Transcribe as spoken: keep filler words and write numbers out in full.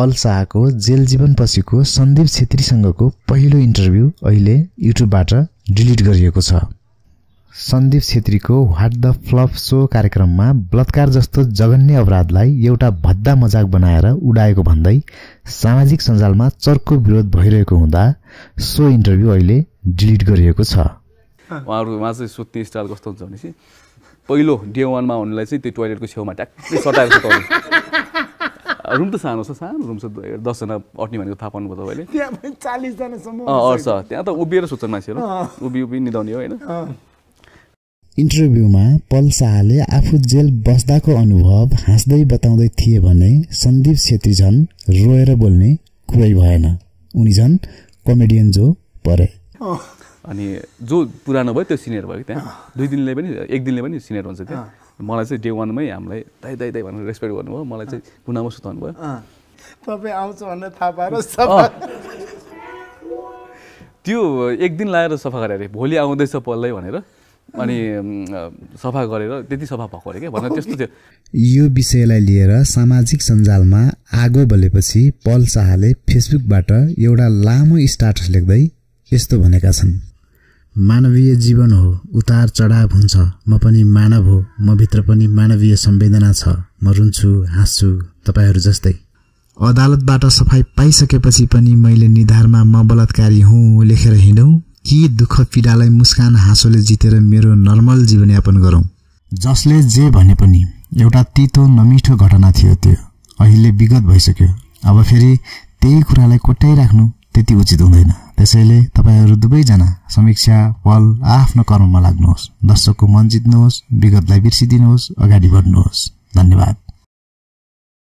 Paul Shah को जेलजीवन पछिको सन्दीप छेत्री सँगको पहिलो इन्टरभ्यु अहिले युट्युबबाट डिलिट गरिएको छ। सन्दीप छेत्रीको व्हाट द फ्लफ शो कार्यक्रममा बलात्कार जस्तो जघन्य अपराधलाई एउटा भद्दा मजाक बनाएर उडाएको भन्दै सामाजिक सञ्जालमा चर्को विरोध भइरहेको हुँदा सो इन्टरभ्यु अहिले डिलिट गरिएको छ। उहाँहरुमा चाहिँ सुत्ने स्टाइल कस्तो हुन्छ भनेसी पहिलो डे वन मा उनलाई चाहिँ त्यो टोयलेटको छेउमा ट्याक्कै सटाएर सुताउनु। रुम त सानो छ, सानो रुम छ, दस जना अट्ने भनेको थाहा पाउनु भयो तपाईले। त्यहाँ पनि चालीस जना सम्म हुन्छ। अँ, त्यहाँ त उभिएर सुत्छन् मान्छेहरु, उभि उभि निदाउने हो हैन। इन्टरभ्युमा पल शाहले आफू जेल बस्दाको अनुभव हाँस्दै बताउँदै थिए भने सन्दीप छेत्री झन रोएर बोल्ने कुरै भएन। उनी झन कमेडियन जो परे। अनि जो पुरानो भयो त्यो सिनियर भयो त्यहाँ दुई दिनले पनि एक दिनले पनि सिनियर हुन्छ त्यहाँ। मलाई चाहिँ डे वानमै हामीलाई दाइ दाइ दाइ भनेर रेस्पेक्ट गर्नुभयो, मलाई चाहिँ कुनामा सुताउनु भयो। तपाई आउँछ भनेर थाहा पाएर सफा त्यो एक दिन लाएर सफा गरे अरे, भोलि आउँदैछ पल्लै भनेर अनि सफा गरेर त्यति सफा भएको अरे के भन्नु त्यस्तो थियो। यो विषयलाई लिएर सामाजिक सञ्जालमा आगो बलेपछि पल शाहले फेसबुकबाट एउटा लामो स्ट्याटस लेख्दै यस्तो भनेका छन्। मानवीय जीवन हो, उतार चढाव हुन्छ, म पनि मानव हो, म भित्र पनि मानवीय संवेदना छ, म रुन्छु हाँस्छु तपाईहरू जस्तै। अदालतबाट सफाई पाइसकेपछि पनि मैले निधारमा म बलात्कारी हुँ लेखेर हिँडौँ कि दुःख पीडालाई मुस्कान हाँसोले जितेर मेरो नर्मल जीवनयापन गरौँ। जसले जे भने पनि एउटा तीतो नमिठो घटना थियो, त्यो अहिले विगत भइसक्यो, अब फेरि त्यही कुरालाई कोट्याइराख्नु त्यति उचित हुँदैन। त्यसैले तपाईहरू दुवैजना समीक्षा पल आफ्नो कर्ममा लाग्नुहोस्, दर्शकको मन जित्नुहोस्, विगतलाई बिर्सिदिनुहोस्, अगाडि बढ्नुहोस्। धन्यवाद।